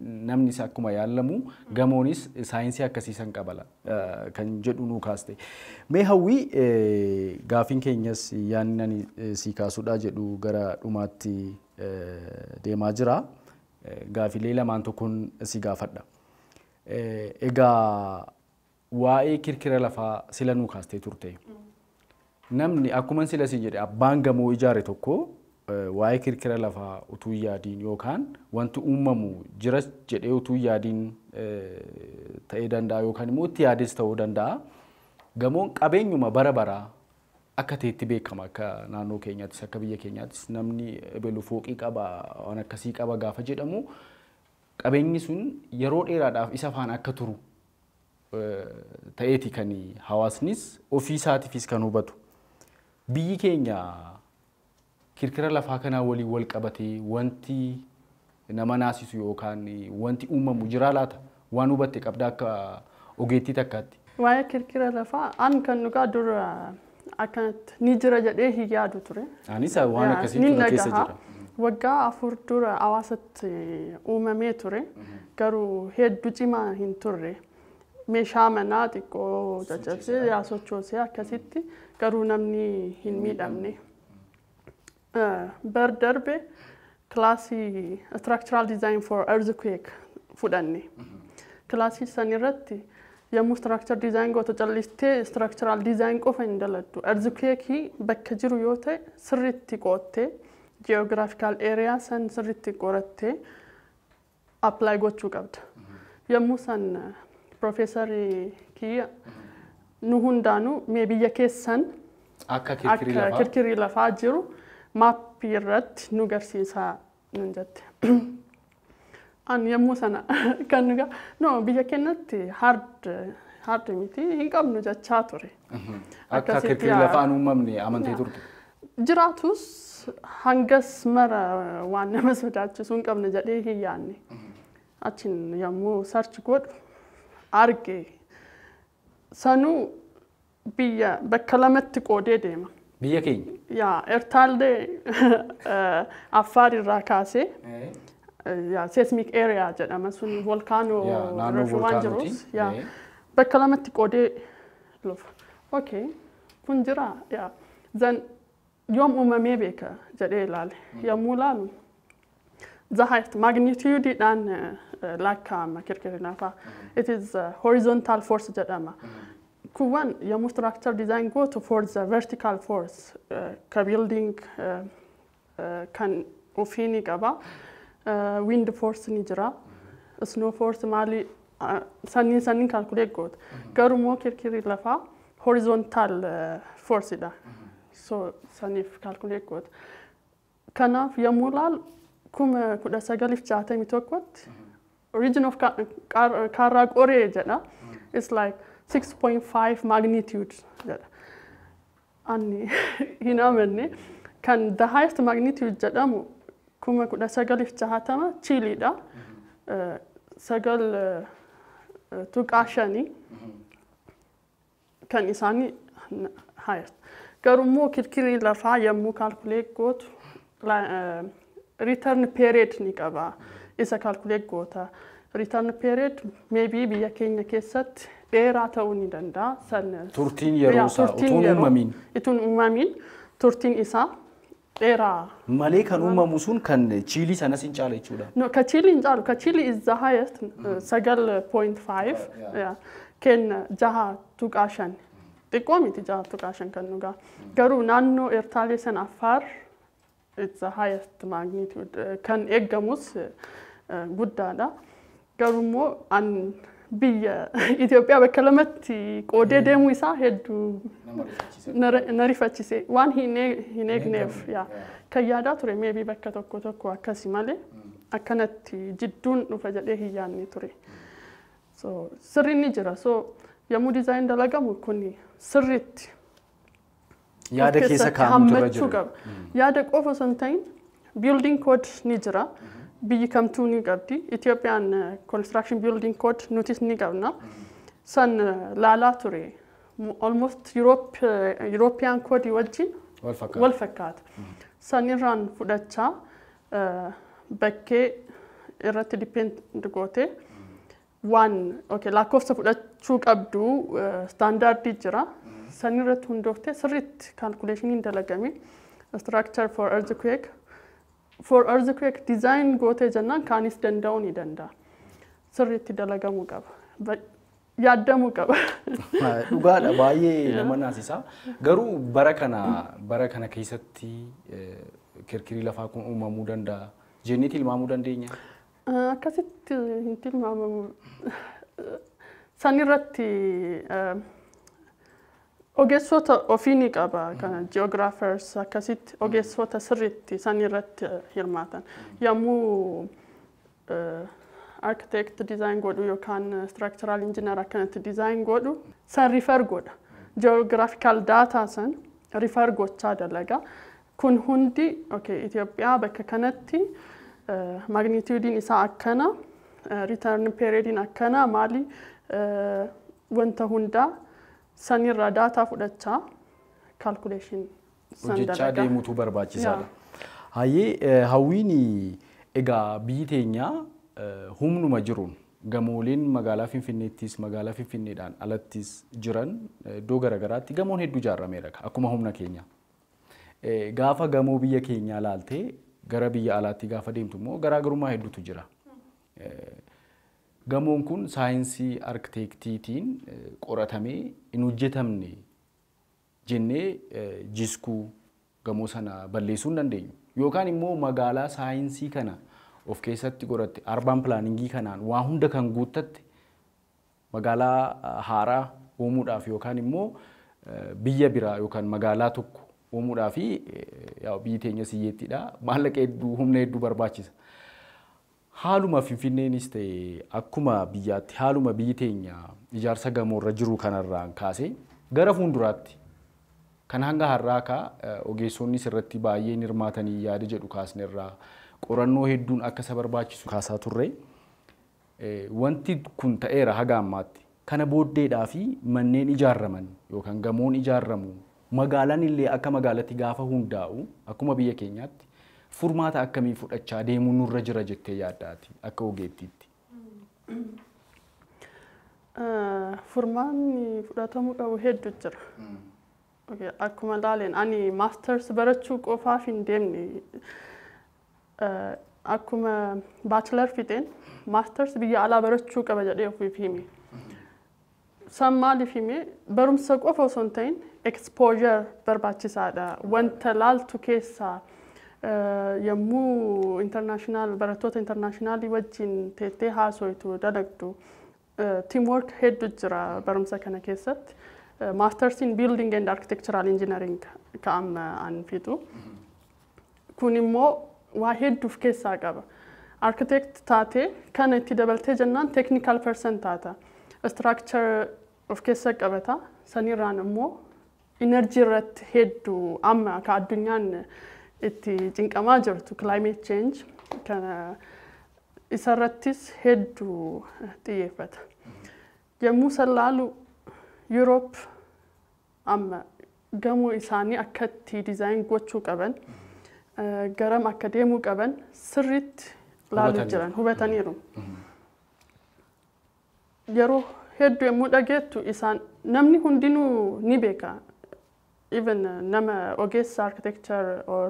namni isa akkuma yaalamu gamoonis saayinsii akkasiisan qabala kan jedhu kaaste mee Hawwii gaafiin keenyas yaannani si kaasudha jedhu gara dhumaatti deemaa jira gaafilee lamaan tokkoon si gaafadha egaa waa'ee kirkira lafaa sila nu kaaste turte namni akkuma sila si jedhe abbaan gamoo ijaare tokko waa'ee kirkira lafaa utuu yaadiin yookaan wanti uumamu jira jedhee utuu yaadiin ta'ee danda'a yookaan immoo itti yaades ta'uu danda'a gamoon qabeenyuma bara baraa akka ta'etti beekama akka naannoo keenyaattis akka biyya keenyaattis namni ebelu fooqii qaba waan akkasii qaba gaafa jedhamu qabeenyi sun yeroo dheeraadhaaf isa faan akka turu ta'eeti kan hawaasnis ofii isaatiifis kan hubatu biyyi keenyaa kirkira lafaa kanaa waliin wal qabatee wanti nama naasisu yookaan wanti uumamu jira laata waan hubatte qabda akka ogeettii takkaatti. Waa'ee kirkira lafaa an kan nugaa dur akkanatti ni jira jedhee hin yaadu ture. Anis waan akkasii tuna keessa jira. Waggaa afur dura hawaasatti uumamee ture garuu hedduu cimaa hin turre. Meeshaa manaa xiqqoo caccabsee yaa sochoosee akkasitti garuu namni hin miidhamne. Berdarbe klaasii structural design for earthquake fudhanne. Klaasii san irratti yommuu structure design goota callistee structural design qofa hin daladdu. Earthquake bakka jiru yoo ta'e sirriitti qoottee geographical area san sirriitti qorattee apply gochuu qabda. Yommuu san professori kiyya nu hundaanuu mee biyya keessan akka kirkirri lafaa jiru maappii irratti nu garsiisaa nun jette. An yommuu sana kan nugaa no biyya kennatti hard miti hin qabnu jechaa ture. Akka kirkirri lafaan uumamne amantee turte. Jiraatus hangas mara waan nama sodaachisuu hin qabne jedhee hin yaanne. Achiin yommuu sarchi godhu arge sanuu biyya bakka lamatti qoodee deema. Biyya keenya? Yaa, Ertaallee Affaar irraa kaasee seismic area jedhama sun volkaanoo irratti waan jirus bakka lamatti qoodee lufa. Okay, kun jira yaa zan yoom uumamee beeka jedhee ilaale yommuu ilaalu Zahayt magnitude dan lakkaama kirkirri lafaa. It is horizontal force jedhama. Kuwan yamu structure design go to for the vertical force ka building kan ofini qaba wind force ni jira snow force mali sanni calculate got garumo kirkiri lafa horizontal force da so sanni calculate got kana yamulal kuma kuda sagalif chaata mitokot origin of karag orejana it's like 6.5 magnitude. Anni hinamenne kan the highest magnitude jadamu kuma kuda sagalif jahatama Chile da sagal tukashani kan isani highest. Garumo kirkiri lafa yammu calculate got return period nikaba isa calculate gota return period maybe biya kenya kesat dheeraa ta'uu ni danda'a. Turtiin yeroo isaa utuun uumamin. Itun uumamin turtiin isaa dheeraa. Malee kan uumamu sun kan Chiilii sanas hin caala jechuudha. No, ka Chiilii hin caalu. Ka Chiilii is the highest 9.5 kenna jaha tuqaashan. Xiqqoo miti jaha tuqaashan kan nugaa. Garuu naannoo Ertaalee san Affaar it's the highest magnitude kan eeggamus guddaadha. Garuu immoo an biyya Itoophiyaa bakka lamatti qoodee deemuu isaa hedduu na rifachise waan hin eegneef kan yaadaa ture meebii bakka tokko tokko akkasi malee akkanatti jidduun dhufa jedhee hin yaanne ture. Sirri ni jira. Yommuu dizaayin dalagamu kun sirriitti yaada keessa kaa'amtu jira. Yaada qofa osoo hin ta'in building code ni jira. Biyyi kamtuu ni qabdi. Ethiopian construction building code notice ni qabna. San laalaa ture. Almost European code wajjin wal fakkaata. San irraan fudhachaa bakkee irratti depend goote one okay lack of fudachuu qabdu standard jira sanirratti hundofte sirrit calculation in dalagami structure for earthquake design goote janna kan is den down idanda sirritti dalagamu qaba yaadamu qaba dhugaadha baaye namanasisa garu bara kana keesatti kirkiri lafa kun uumamuu danda'a jenitil maamuu dandeenya akasitti hintil maamuu sanirratti ogeessota ofini qaba kana geographers akasitti ogeessota sirritti sanirratti hirmaatan yamuu architect design godu yokan structural engineer akanat design godu san refer goda geographical data san refer gocha dalaga kun hundi okay ethiopia bakka kanatti magnitude in isa akana return period in akana mali wanta hunda san irra data fudacha calculation san dalaga ujicha de mutu barbachisala hayi hawini ega bitenya humnu majrun gamoolin magala finfinneettis magala finfinneedhaan alattis jiran do garagaraatti gamoon heddu jaarame raka akuma humna keenya gaafa gamoo biyya keenya laalte gara biyya alaatti gaafa deemtu immoo garaagarummaa heddutu jira gamoon kun saayinsii arkitektiitiin qoratamee hin hojjetamne jennee jiskuu gamoo sana balleessuun dandeenyu yookaan immoo magala saayinsii kana of keessatti goratti urban planningii kanaan waa hunda kan guuttatti magala haara oomuudhaaf yookaan immoo biyya biraa yookaan magala tokko oomuudhaaf yaa biiteenya siyeettidha maallaqa hedduu humna hedduu barbaachisa haaluma finfinneenis ta'e akkuma biyyaatti haaluma biiteenya ijaarsa gamoorra jiru kanarraan kaase gara fuulduraatti kan hanga harraa ka ogeessonni sirratti baay'een hirmaatanii yaada jedhu kaasnerraa qorannoo hedduun akka sabarbaachisu kaasaa turre wanti kun ta'eera haga ammaatti kana booddeedhaa fi manneen ijaaraman yookaan gamoon ijaaramu magaalaan illee akka magaalatti gaafa hundaa'u akkuma biyya keenyaatti furmaata akkamii fudhachaa deemuu nurra jira jettee yaaddaati akka ogeettiitti furmaanni fudhatamuu qabu hedduu jira okay akkuma laaleen ani masters barachuu qofaaf hin deemne akuma bachelor fiten masters biya ala barachu qaba jedhe of fimi samali fimi barum saqofo sontain exposure barbachisada wanta lal to kessa yamu international baratot internationally wajin tete hasoitu dadaktu teamwork head jira barum sakana kessat masters in building and architectural engineering kam an fitu kunimo واحد دوف كيس عقبه architect تاعتي كانت دبلتي جنان technical percent تاعتها structure of كيس عقبتها سنيران مو energy رت هيد وعم كالدنيا اتي جنك ماجر تو climate change كان اسرتيس هيد تيفت يمو سلالو يوروب عم قامو اساني اكتي ديزاين قوتشو قبل garam akademu qaban sirrit laalu jiran hubataniru yaro heddu mudagetu isan namni hundinu nibeka even nama oges architecture or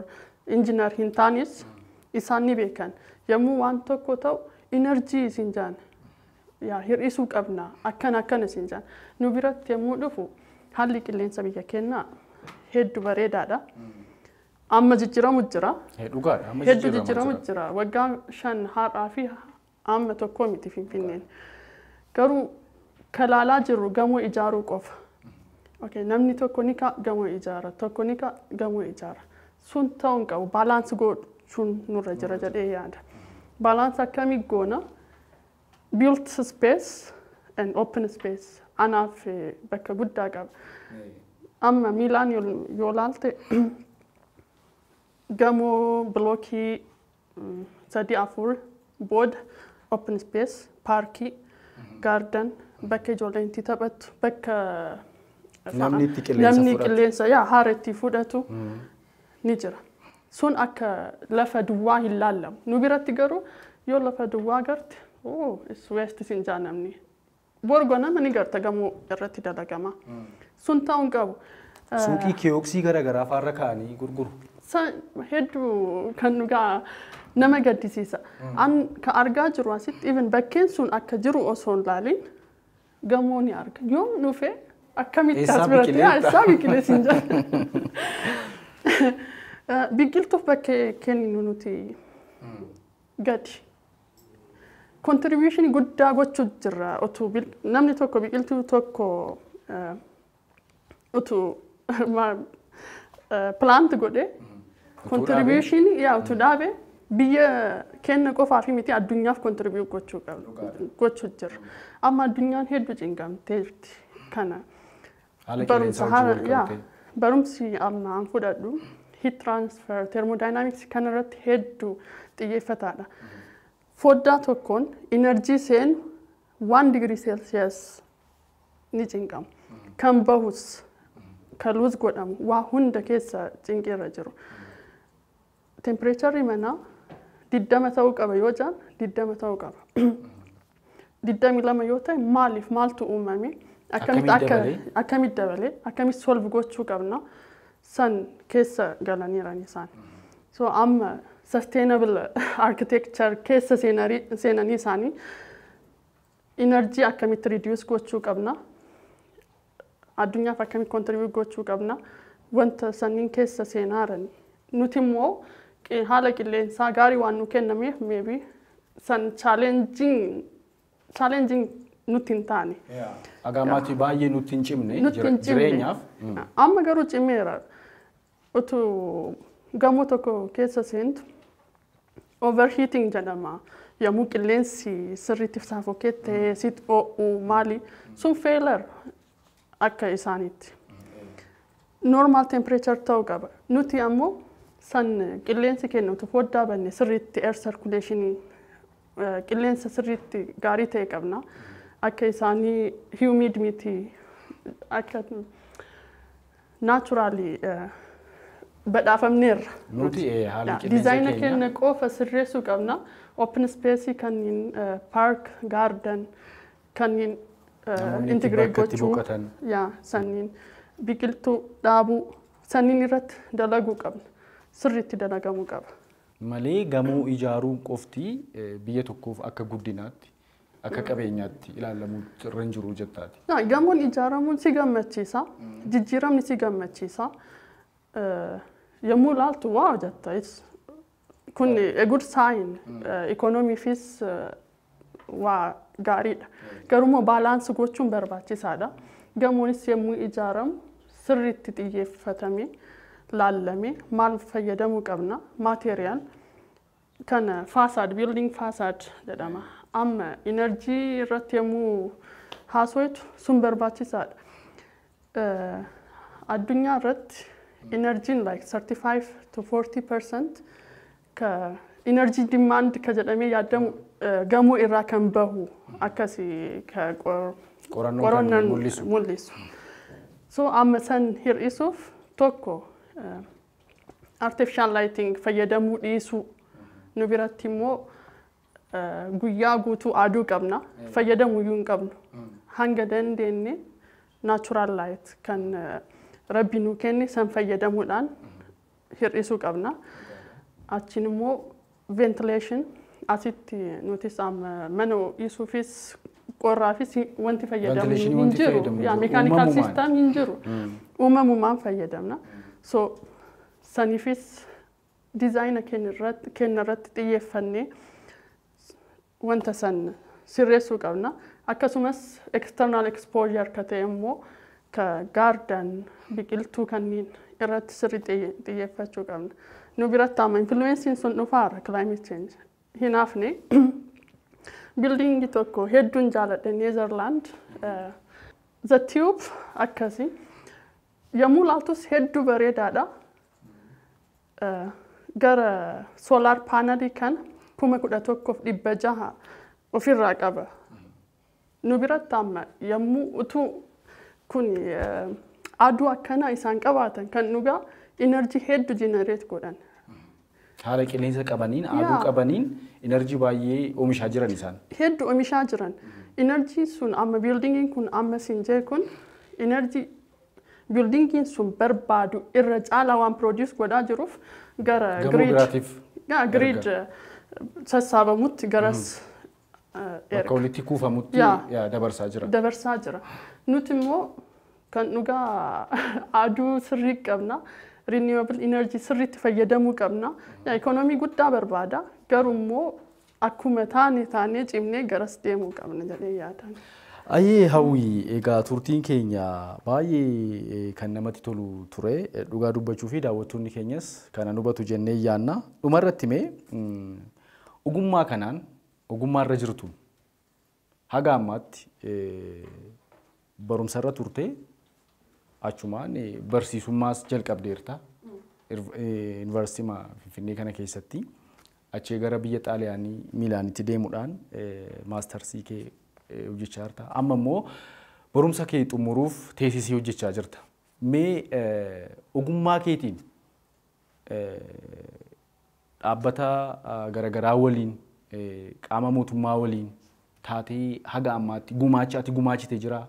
engineer hintanis isan nibekan yamu wanto kotaw energy sinjan ya hir isu qabna akana sinjan nubirat yamudufu halli qillensa biya kenna heddu baredada amma jijjiramujjira heddu jijjiramujjira wagga shan haqa fi amma tokko miti finfinneen garu kalala jiru gamo ijaru qof okay namni tokkonika gamo ijara tokkonika gamo ijara sun taun qabu balance go sun nurra jira jade yaada balance akami gona built space and open space anaf bakka budda qab amma milan yolalte gamo bloki sadi afur board open space parki garden bakka jolenti tabat bakka namni qilleensa ya harati fudatu nijira sun akka lafa duwa hilallam nubiratti garu Yolla faduwaa garte oo isweesti sinjaanamni borgona mani garta gamu irratti dadagama sun taun gabu suuqii keeoksi gara gara afarra kaani gurguru san heddu kanuga nama gaddisiisa an ka argaa jiru asit even bakken sun akka jiru osoon laalin gamoni arga yoom nufe akkamitti asbirati asabi kile sinjaan bigiltof bakke keninu nuti gadi contribution guddaa gochuu jira otu bil namni tokko biqiltuu tokko otu ma plant gode contribution yaa otu daabe biya kenna qofa fi miti addunyaaf contribute gochuu jira amma addunyaan heddu cingamte kana barumsi amma an fudaddu heat transfer thermodynamics kanarat heddu tiyefatana fodda tokkon energy sen 1 degree celsius ni jingam kan bahus kaluz godam wa hunda kessa jingera jiru temperature imana diddama tawqaba yojan diddama tawqaba diddami lama yota malif maltu umami akamit dabale akamit solve gochu qabna san kessa galanirani san so am sustainable architecture kessa scenery sani energy akamit reduce gochu qabna adunya fakamit contribute gochu qabna wanta sanin kessa scenaran nutimo ke hala kille sagari wanu kename maybe san challenging nutintani yeah agamati baaye nutinchimne jireenyaaf amma garu chimera otu gamoto ko kessa sent overheating janama ya mukilensi serrative safokete sit o mali sun failure akka isanit normal temperature tawgaba nuti ammo san kilensi kenno to fodda banne serriti air circulation kilensa serriti gari te qabna akaisani humidity akat naturally but afamnir nuti halike design ken qofa sirresu qabna open space kan park garden kan integrate gochu ya sanin bikiltu dabu sanin rat dalagu qabna sirriti dalagamu qab mali gamu ijaru qofti biye tokkof akka guddinati akka qabeenyaatti ilaallamu ranjiru jettaati na gamoon ijaaramuun si gammachiisa jijjiramni si gammachiisa yemul altu waa jetta is kun a good sign economy fees waa gaariidha garumo balance gochuun barbaachisaadha gamoonis yemuu ijaaram sirritti xiyyeeffatame laalame maal fayyadamuu qabna material kana facade building facade jedhama amma energy ratemu hasoit sunberbachisaad addunya rat energy like 35 to 40% ka energy demand ka jedame yadam gamu irra kan bahu akasi ka qoranno mullisu so amma san here isuf tokko artificial lighting fayyadamu dhisu nu biratimo guya gutu adu qabna fayyadamu yun qabnu hanga dandenne natural light kan rabbinu kenni san fayyadamu dan hirisu qabna achinimo ventilation asitti notisam mano isufis qorrafis wanti fayyadamu injiru ya mechanical system injiru umamu man fayyadamna so sanifis designer ken rat tiyeffanne wanta san sirresu qabna akkasumas external exposure kateemmo ka garden biqiltu kanin irrat sirri tiyeffachu qabna nu biratta ma influencing sun nufara climate change hinafne building itoko heddun jala the Netherlands the tube akkasi yamulatus heddu baredada gara solar panel kan kuma kuda tokkof dibbajaha ofirra qaba nu biratama yamu utu kun adu akana isan qabatan kan nuga energy head generate godan Hara kelinsa kabanin, adu kabanin, energy baay'ee oomishaa jiran isaan. Hedduu oomishaa jiran. Energy sun amma buildingin kun amma sinjee kun energy buildingin sun barbaadu irra caala waan produce godhaa jiruuf gara grid. Ga grid sassabamutti garas Quality kufa mutti ya dabarsaa jira. Dabarsaa jira. Nuti immoo kan nuga adu sirrii qabna. Renewable energy sirriitti fayyadamuu qabna. Economy guddaa barbaada. Garummo akkuma taane cimne garas deemuu qabna jedhee yaadan. Ayee Hawwii egaa turtiin keenya baay'ee kan namatti tolu ture dhugaa dubbachuu fi daawwattoonni keenyas kana hubatu jennee yaanna. Dhumarratti mee ogummaa kanaan ogummaa irra jirtu haga ammaatti barumsa irra turte achumaan barsiisummaas jalqabdeerta University ma Finfinnee kana keessatti achii gara biyya Xaaliyaanii Milaanitti deemuudhaan maastersii kee hojjechaa jirta. Amma immoo barumsa kee xumuruuf teesisii hojjechaa jirta. Mee ogummaa keetiin dhaabbata garagaraa waliin qaama mootummaa waliin taatee haga ammaatti gumaachaatti gumaachitee jira.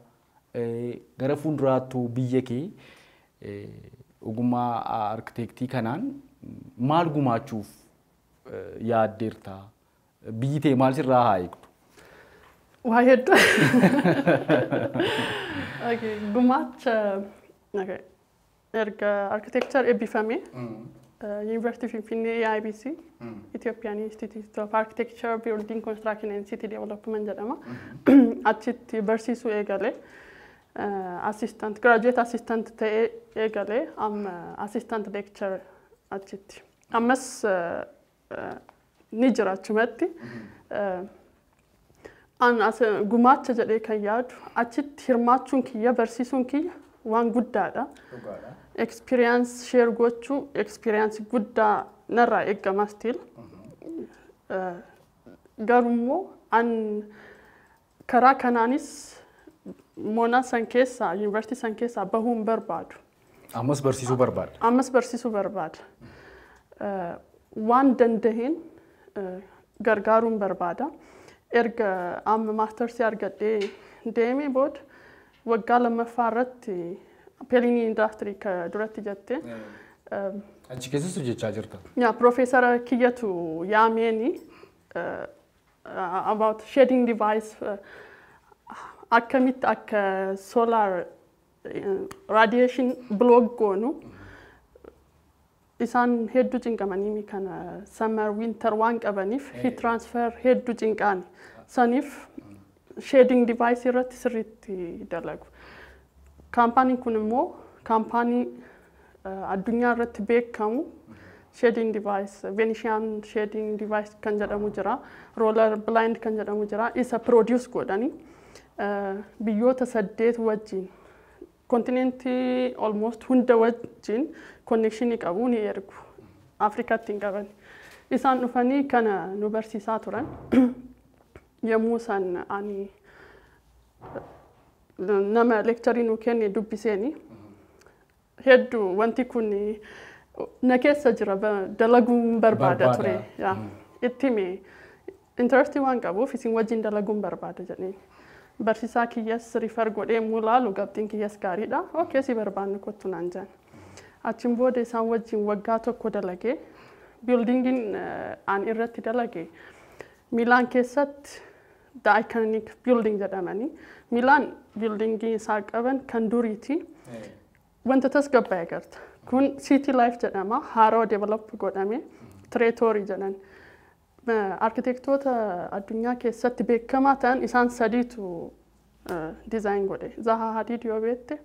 Gara fuulduraattuu biyya kee ogummaa arkitektii kanaan maal gumaachuuf yaaddeerta? Biyyi tee maal sirraa haa eegdu? Waa hedduu. Gumaacha erga arkitekchar eebbifame University of Finland IBC, Ethiopian Institute of Architecture, Building Construction and City Development jedhama. Achitti barsiisuu eegale. Assistant graduate assistant ta'ee eegale am assistant lecturer achitti ammas ni jiraachumatti an as gumaacha jedhee kan yaadu achitti hirmaachuun kiyya barsiisuun kiyya waan guddaadha experience share gochuu experience guddaa narraa eegama still garummoo an karaa kanaanis Mona Sankesa, University Sankesa, bahum barbaadu. Ammas barsiisuu barbaadu. Ammas barsiisuu barbaadu. Waan danda'een gargaaruun barbaada. Erga amma maastersii argadhee deemee booda waggaa lammaffaa irratti pelinii indaastirii duratti jettee. Achi keessas hojjechaa jirta. Profeesara Kiyyatu Yaameeni about shading device. Akkamitti akka solar radiation block goonu isaan hedduu cinqamanii kana summer winter waan qabaniif heat transfer hedduu cinqaan saniif shading device irratti sirriitti dalagu. Kaampaaniin kun immoo kaampaanii addunyaa irratti beekamu shading device Venetian shading device kan jedhamu jira roller blind kan jedhamu jira isa produce godhanii. Biyyoota saddeet wajjin kontinentii almost hunda wajjin konnekshinii qabu ni ergu Afrikaatti hin qaban. Isaan dhufanii kana nu barsiisaa turan yommuu isaan ani nama lecturii nu kenne dubbiseeni hedduu wanti kun na keessa jira dalaguun barbaada ture. Ittime interestii waan qabuuf isin wajjin dalaguun barbaada jedheen. Barsiisaa kiyyas refer godhee mulaalu gabtiin kiyyas gaariidha. Si barbaannu kottu naan jedhan. Achiin booda isaan wajjin waggaa tokko dalagee buildingin aan irratti dalagee Milaan keessatti the iconic building jedhamanii Milaan buildingii isaa qaban kan duriiti wanta tasgabbaa'e garta. Kun city life jedhama haroo develop godhame territory jedhan. Arkitektoota addunyaa keessatti beekamaa ta'an isaan sadiitu design godhe. Zaha Hadid yoo beekte,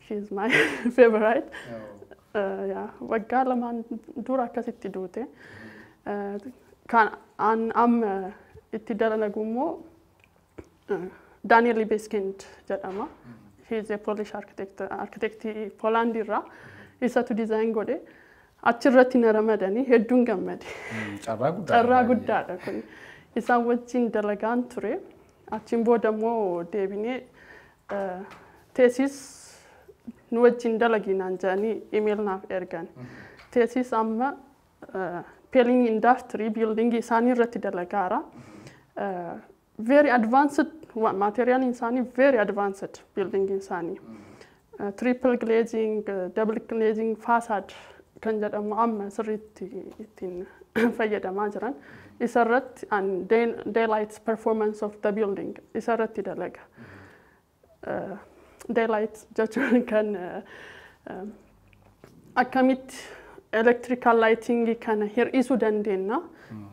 she is my favorite. Waggaa lamaan dura akkasitti duute. Kan an amma itti dalagu immoo Daniel Libeskind jedhama. He is a Polish architect Poland irraa isatu design godhe. Achirratti na ramadani hedduun gammade. Carraa guddaadha kun. Isaan wajjin dalagaan ture. Achiin booda immoo deebinee teesis nu wajjin dalaginaan jedhanii email naaf ergan. Teesis amma peeling industry building isaan irratti dalagaa very advanced material insani very advanced building insani triple glazing double glazing facade kan jedhamu amma sirriitti ittiin fayyadamaa jiran isarratti and daylight performance of the building isarratti dalaga daylight judgment kan akamit electrical lighting kan hir isu dandeenna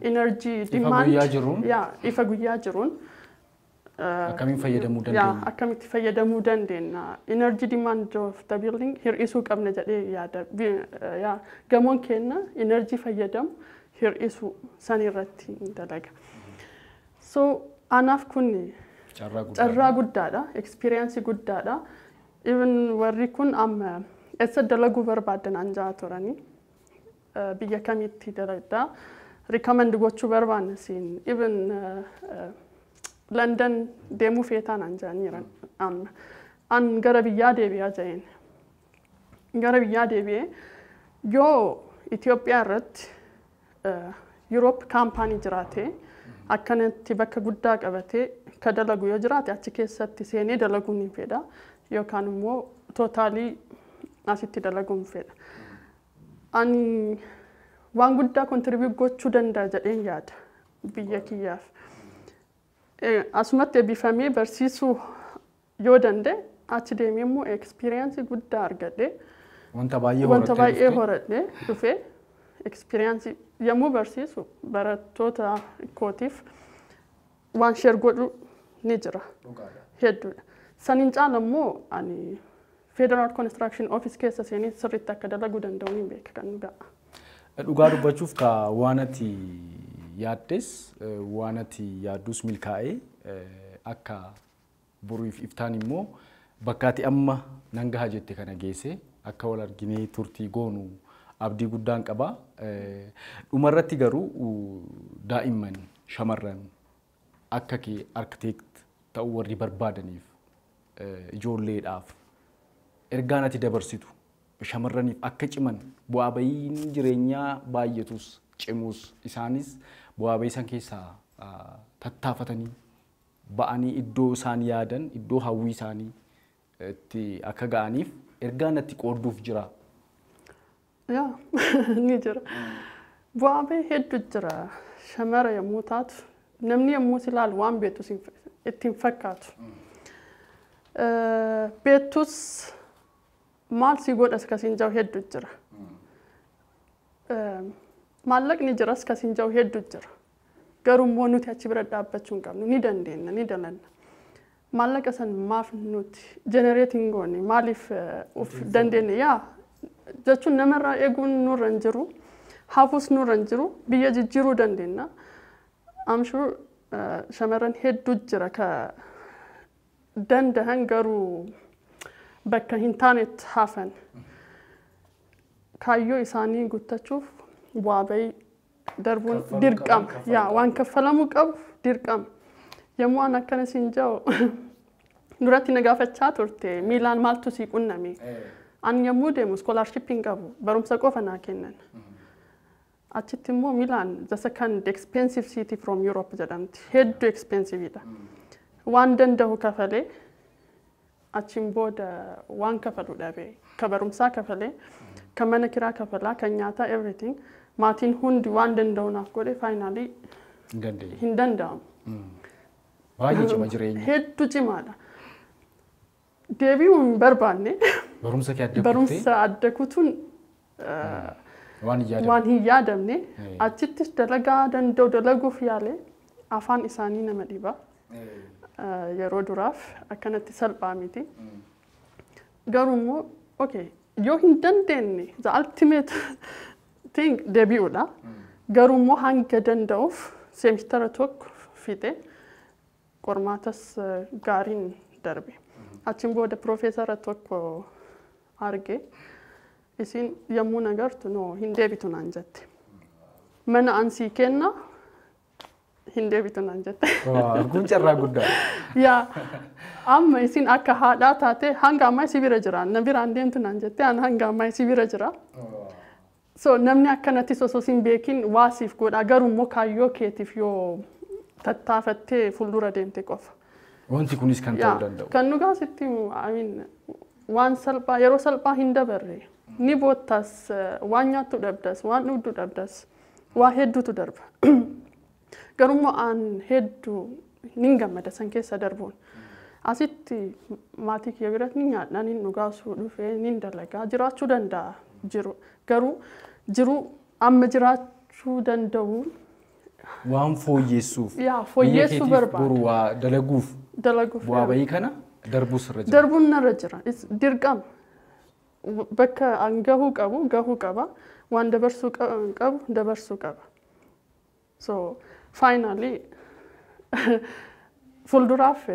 energy demand yeah ifa guyyaa jirun akamit fayyadamu dandeenna yeah akamit fayyadamu dandeenna energy demand of the building hir isu qabna jedhe ya gamon kenna energy fayyadam hir isu sanirratti dalaga so anaf kunni charra guddaada experience guddaada even warri kun am essa dalagu barbaadan anja torani biya kamiti darada recommend gochu barban sin even London demu fetan anjaniran an garabiya debiye yo Ethiopia rat Europe company jirate akkanatti bakka guddaa qabate kadalagu yo jirate achi keessatti seene dalagu ni feda yo kanmo totally asitti dalagu ni feda ani wan guddaa contribute gochu danda jaden yaada biyya kiyaaf asumatti bifame barsiisu yo dande achi deemmo experience guddaa argade wanta baay'ee horadde tufe experience yamu barsiisu barattoota kootif wan share godhu nijira heddu sanin caalammo ani Federal Construction Office keessa seeni sirriitti akka dalagu danda'u hin beekan ga'a dhugaa dubbachuuf ka waanati yaaddes waanati yaadus milkaa'e akka buruuf iftaan immoo bakkaati amma nanga hajette kana geesse akka wal argine turtii goonu abdi guddaan qaba dhumarratti garuu daa'iman shamarran akka ki architect ta'u warri barbaadaniif ijoolleedhaaf ergaanati dabarsitu shamarraniif akka ciman bu'aa bayin jireenyaa baay'etus cimus isaanis bu'aa bayisan keessa tattaafatanii ba'anii iddoo isaan yaadan iddoo hawwii isaanii itti akka ga'aniif ergaanati qorduuf jira ya ni jira bu'aa bayi heddu jira shamara yamuutat namni yamuutilal waan beetus ittiin fakkaatu beetus maal si godas kasinjaw heddu jira mallaqni jira kasinjaw heddu jira garum monuti achi bira daabachun qabnu ni dandeenna ni dalanna mallaqasan maaf nuti generating goni malif of dandeenna ya jachu namara egun nur ranjiru hafus nur ranjiru biya jijjiru dandeenna I'm sure shamaran heddu jira ka dandahan garu bakka internet hafan kayyo isani guttachuuf waabay darbun dirqam ya wan kafalamu qab dirqam yemwan akkana sinjaw nurati nagafacha turte Milan maltu siqunnami an yemude scholarship ingabu barumsa qofana kennan achittimmo Milan the second expensive city from Europe jadamti heddu expensive ida wan dandahu kafale achimboda wan kafalu dabe kabarumsa kafale kamana kira kafala kanyata everything martin hundi wan den downa kode finally ngande hindanda baaje chima jireenyi heddu chimada debi un barbanne barumsa addakutun wan hiyadamne achittis dalaga den dow dalagu fiale afan isani namadiba yeroduraf akanati salpamiti garumo okay yo hindandenne the ultimate thing debula garumo hangedendof semester tok fite kormatas garin darbe achimbo de professor tokko arge isin yamuna gartu no hindebitun anjatte mana ansi kenna hindebitun anjatte kun charra gudda ya amma isin akka haada taate hanga amma sibira jira nabira andentun anjatte an hanga amma sibira jira So namni akkanatti osoo hin beekin waasiif godha garummoo kaayyoo keetiif yoo tattaafattee fuldura deemte qofa. Wanti kunis kan ta'uu danda'u. Kan nu gaasitti waan salphaa yeroo salphaa hin dabarre ni boottas waan nyaattu dabdas waan dhugdu dabdas waa hedduutu darba. Garummoo aan hedduu nin gammada san keessa darbuun asitti maatii kee biratti ni nyaadhaan hin dhugaasuu dhufee ni dalagaa jiraachuu danda'a. Jiru garu jiru amma jiraachuu danda'u waan fooyyessuuf yaa fooyyessuu barbaada burwa dalaguuf waa bayi kana darbun narra jira dirqam bakka angahu qabu gahu qaba waan dabarsuu qabu dabarsuu qaba so finally fulduraaf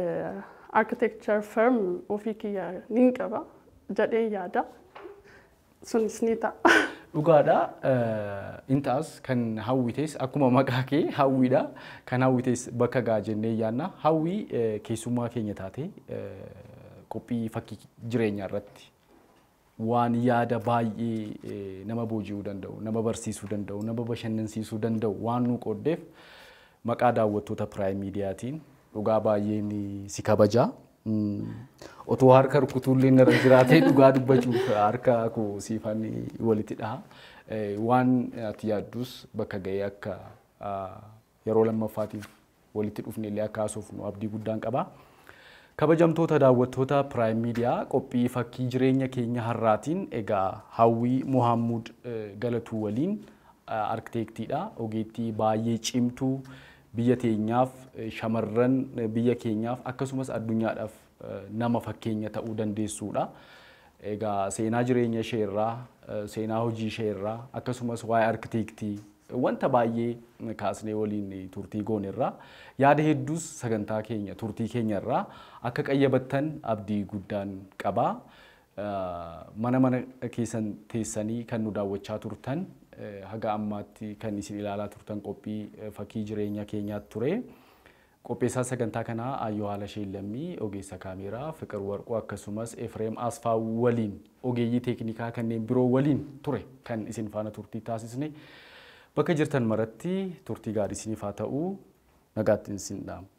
architecture firm ofikiya ninqaba jadee yaada Sunisnita. Ugada intas can Hawwii taste akuma magake Hawwii da can Hawwii taste bakaga jeneyana Hawwii kesuma kenyatati copy Fakkii Jireenyaa ratti. One yada bayi namaboji udando, namabarsi sudando, nababashenansi sudando, one nook or def makada watuta prime media tin, Ugaba yeni sikabaja. Otu harkar kutulli narra jiraate dhugaa dubbachuuf harka koo siifani walitti dhaha waan ati yaaddus bakka ga'ee akka yeroo lammaffaatiif walitti dhufne illee akaasuuf nu abdii guddaan qaba kabajamtoota daawwattoota prime media qophii Fakkii Jireenya keenya harraatiin egaa Hawwii Mahaammuud Galatuu waliin arkitektiidha ogeettii baay'ee cimtuu biyya teenyaaf shamarran biyya keenyaaf akkasumas addunyaadhaaf nama fakkeenya ta'uu dandeessuudha. Egaa seenaa jireenya ishee irraa, seenaa hojii ishee irraa akkasumas waa'ee arkitektii wanta baay'ee kaasnee waliin turtii goone irraa yaada hedduus sagantaa keenya turtii keenya irraa akka qayyabattan abdii guddaan qaba. Mana keessan teessanii kan nu daawwachaa turtan haga ammaatti kan isin ilaalaa turtan qophii Fakkii Jireenyaa keenyaatti ture qopheessaa sagantaa kanaa Ayyoo Haalashee Lammii ogeessa kaameeraa Fiqir Warquu akkasumas Efreem Asfaa waliin ogeeyyii teeknikaa kanneen biroo waliin ture kan isin faana turtii taasisne bakka jirtan maratti turtii gaarii isiniif haa ta'u nagaatti isin dhaama.